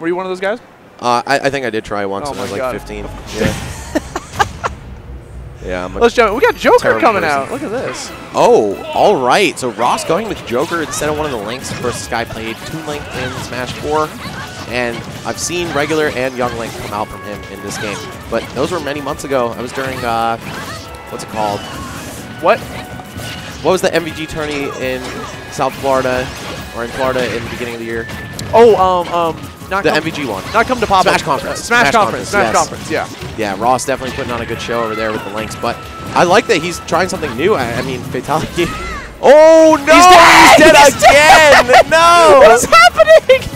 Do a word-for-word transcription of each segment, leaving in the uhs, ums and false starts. Were you one of those guys? Uh, I, I think I did try once oh when I was like God. fifteen. Yeah. yeah I'm Let's jump. We got Joker coming person. out. Look at this. Oh, all right. So Ross going with Joker instead of one of the links. First guy played two Link in Smash four. And I've seen regular and young Link come out from him in this game. But those were many months ago. I was during, uh, what's it called? What? What was the M V G tourney in South Florida, or in Florida in the beginning of the year? Oh, um, um, not the M V G one. Not come to pop. Smash conference. Uh, Smash, Smash conference. Smash conference. Yes. conference. Yeah. Yeah. Ross definitely putting on a good show over there with the Links, but I like that he's trying something new. I, I mean, Fatality. Oh no! He's dead, he's dead he's again. Dead. No! What is happening?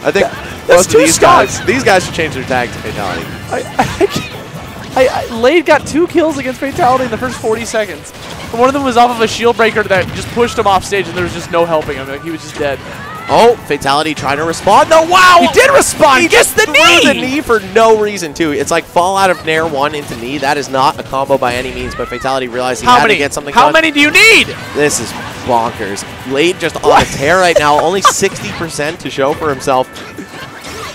I think that, most of these guys, these guys should change their tag to Fatality. I, I can't. I, I, Lade got two kills against Fatality in the first forty seconds. And one of them was off of a Shield Breaker that just pushed him off stage, and there was just no helping him. Like, he was just dead. Oh, Fatality trying to respond. No, wow! He did respond! He gets the knee! the knee for no reason, too. It's like fallout of Nair one into knee. That is not a combo by any means, but Fatality realized he How had many? to get something How done. many do you need? This is bonkers. Lade just on a tear right now. Only sixty percent to show for himself.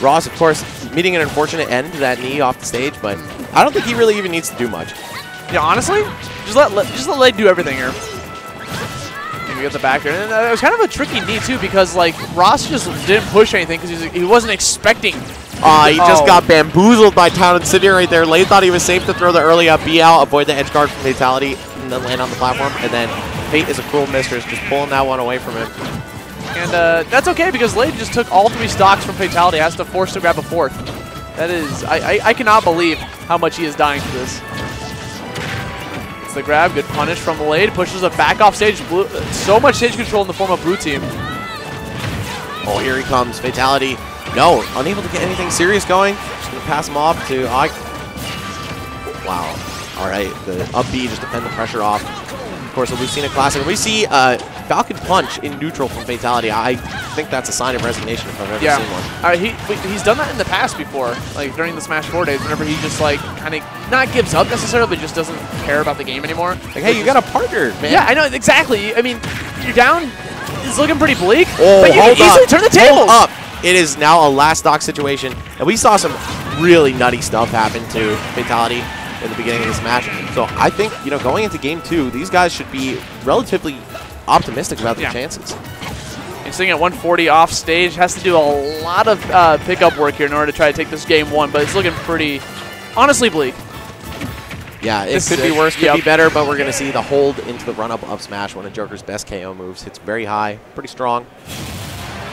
Ross, of course, meeting an unfortunate end to that knee off the stage, but I don't think he really even needs to do much. Yeah, honestly, just let just let Lade do everything here. And we get the back there. And it was kind of a tricky knee too, because like Ross just didn't push anything because he, he wasn't expecting. Uh, he oh. just got bamboozled by Town and City right there. Lade thought he was safe to throw the early up B out, avoid the edge guard from Fatality, and then land on the platform. And then Fate is a cruel mistress, just pulling that one away from him. And uh, that's okay because Lade just took all three stocks from Fatality. Has to force to grab a fourth. That is, I, I, I cannot believe how much he is dying to this. It's the grab, good punish from Lade, pushes it back off stage. Blue, so much stage control in the form of Blue Team. Oh, here he comes, Fatality. No, unable to get anything serious going. Just gonna pass him off to I. Wow. All right, the up B just to fend the pressure off. Of course, we've seen a classic. We see uh, Falcon Punch in neutral from Fatality. I think that's a sign of resignation if I've ever yeah. seen one. Uh, he, he's done that in the past before, like during the Smash four days, whenever he just like kind of not gives up necessarily, but just doesn't care about the game anymore. Like, hey, you got a partner, man. Yeah, I know, exactly. I mean, you're down. It's looking pretty bleak, oh, but you can easily up. turn the tables. Hold up. It is now a last stock situation, and we saw some really nutty stuff happen to Fatality in the beginning of this match. So I think, you know, going into game two, these guys should be relatively optimistic about their yeah. chances. And sitting at one forty off stage, has to do a lot of uh, pickup work here in order to try to take this game one, but it's looking pretty, honestly, bleak. Yeah, it this could be worse, could yep. be better, but we're going to see the hold into the run-up up smash, one of Joker's best K O moves. Hits very high, pretty strong.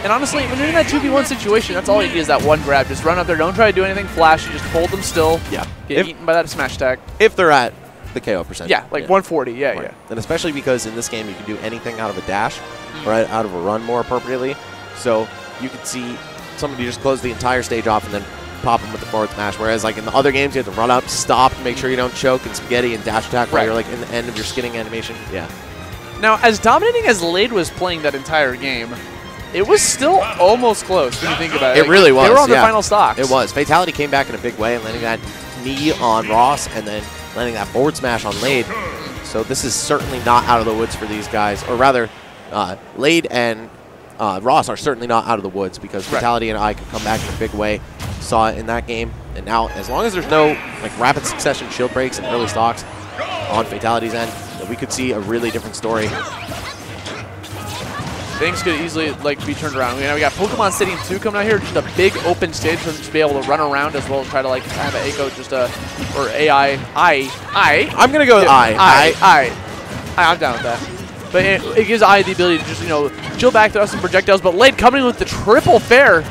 And honestly, when you're in that two v one situation, that's all you need is that one grab. Just run up there, don't try to do anything flashy, just hold them still. Yeah. Get if, eaten by that smash tag. If they're at the K O percentage. Yeah, like yeah. one forty, yeah, right. yeah. And especially because in this game you can do anything out of a dash or out of a run more appropriately. So you could see somebody just close the entire stage off and then pop them with the forward smash. Whereas like in the other games you have to run up, stop, make sure you don't choke and spaghetti and dash attack right. while you're like in the end of your skinning animation. Yeah. Now, as dominating as Lade was playing that entire game, it was still almost close when you think about it. It like, really was. They were on yeah. the final stocks. It was. Fatality came back in a big way and landing that knee on Ross and then landing that forward smash on Lade. So this is certainly not out of the woods for these guys. Or rather, uh, Lade and uh, Ross are certainly not out of the woods because right. Fatality and I could come back in a big way. Saw it in that game. And now, as long as there's no like rapid succession shield breaks and early stocks on Fatality's end, we could see a really different story. Things could easily like be turned around. You know, we got Pokemon Stadium two coming out here, just a big open stage for them to be able to run around as well as try to like have an Aiko just a or AI I I. I'm gonna go with yeah, I, I, I I I. I'm down with that. But it, it gives I the ability to just you know chill back to us and projectiles. But Lade coming in with the triple fair.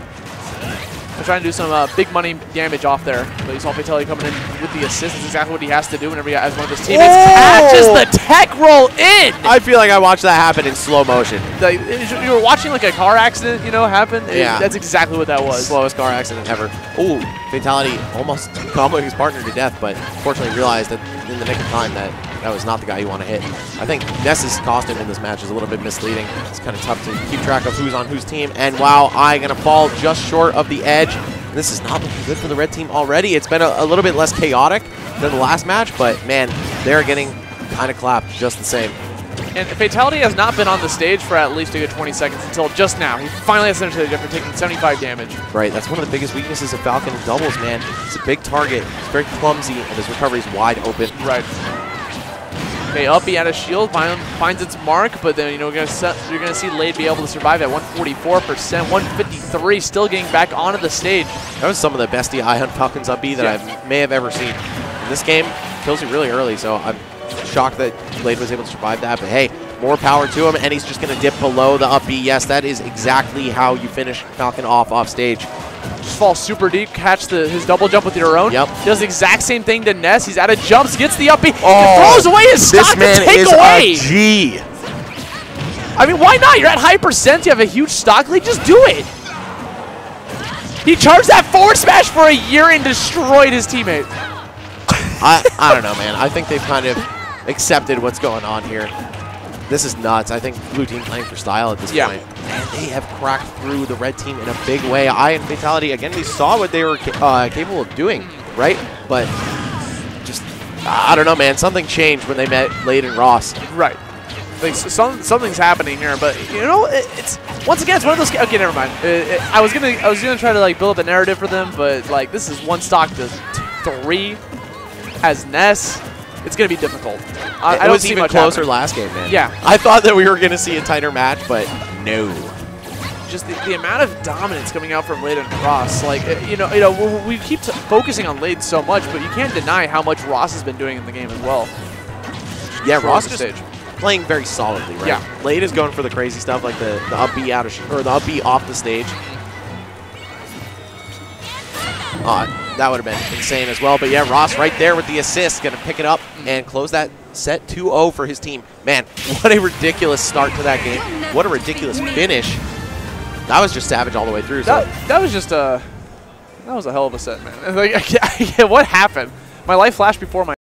I'm trying to do some uh, big money damage off there. But you saw Fatality coming in with the assist. That's exactly what he has to do whenever he has one of his teammates. Catches the tech roll in! I feel like I watched that happen in slow motion. Like, you were watching like a car accident, you know, happen. Yeah. That's exactly what that was. Slowest car accident ever. Ooh, Fatality almost comboed his partner to death, but fortunately realized that in the nick of time that that was not the guy you want to hit. I think Ness's costume in this match is a little bit misleading. It's kind of tough to keep track of who's on whose team. And wow, I going to fall just short of the edge. This is not looking good for the red team already. It's been a, a little bit less chaotic than the last match, but man, they're getting kind of clapped just the same. And Fatality has not been on the stage for at least a good twenty seconds until just now. He finally has entered the after taking seventy-five damage. Right, that's one of the biggest weaknesses of Falcon in doubles, man. It's a big target, it's very clumsy, and his recovery's wide open. Right. Okay, up he had a shield, find, finds its mark, but then you know, we're gonna you're going to see Lade be able to survive at one forty-four percent, one fifty-three, still getting back onto the stage. That was some of the best D I on Falcon's up B that yeah. I may have ever seen. In this game, kills you really early, so I'm shocked that Lade was able to survive that, but hey, more power to him, and he's just going to dip below the up B. Yes, that is exactly how you finish Falcon off off stage. Just fall super deep, catch the, his double jump with your own. Yep. Does the exact same thing to Ness. He's out of jumps, gets the up B, oh, throws away his stock to take away. This man is a G. I mean, why not? You're at high percent. You have a huge stock lead. Just do it. He charged that forward smash for a year and destroyed his teammate. I, I don't know, man. I think they've kind of accepted what's going on here. This is nuts. I think blue team playing for style at this yeah. point. And they have cracked through the red team in a big way. I and Fatality, again, we saw what they were ca uh, capable of doing, right? But just, I don't know, man. Something changed when they met Lade and Ross. Right. Like, some, something's happening here, but you know, it, it's once again, it's one of those. Okay, never mind. It, it, I was gonna, I was gonna try to like build up a narrative for them, but like this is one stock to three as Ness. It's going to be difficult. I, it I don't was see even much closer happening. Last game, man. Yeah. I thought that we were going to see a tighter match, but no. Just the, the amount of dominance coming out from Lade and Ross. Like, you know, you know, we keep focusing on Lade so much, but you can't deny how much Ross has been doing in the game as well. Yeah, Ross just stage. playing very solidly, right? Yeah. Lade is going for the crazy stuff, like the, the up B out of or the up B off the stage. Odd. That would have been insane as well. But yeah, Ross right there with the assist, going to pick it up and close that set two oh for his team. Man, what a ridiculous start to that game. What a ridiculous finish. That was just savage all the way through. So. That, that was just a, that was a hell of a set, man. Like, I can't, I can't, what happened? My life flashed before my